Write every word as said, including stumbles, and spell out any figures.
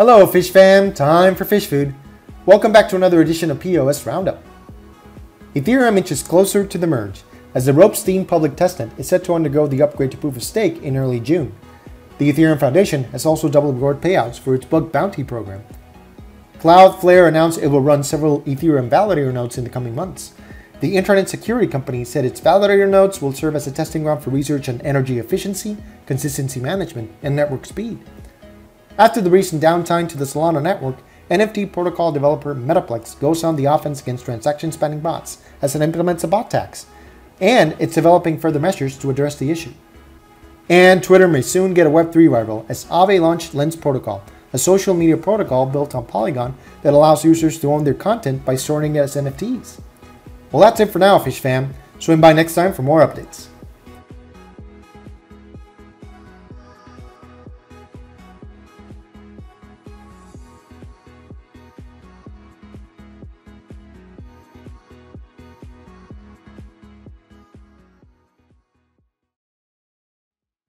Hello Fish Fam, time for fish food. Welcome back to another edition of P O S Roundup. Ethereum inches closer to the merge, as the Ropsten public testnet is set to undergo the upgrade to proof-of-stake in early June. The Ethereum Foundation has also doubled reward payouts for its bug bounty program. Cloudflare announced it will run several Ethereum validator nodes in the coming months. The intranet security company said its validator nodes will serve as a testing ground for research on energy efficiency, consistency management, and network speed. After the recent downtime to the Solana network, N F T protocol developer Metaplex goes on the offense against transaction spamming bots as it implements a bot tax, and it's developing further measures to address the issue. And Twitter may soon get a web three rival as Aave launched Lens Protocol, a social media protocol built on Polygon that allows users to own their content by storing it as N F Ts. Well, that's it for now, Fish Fam. Swim by next time for more updates.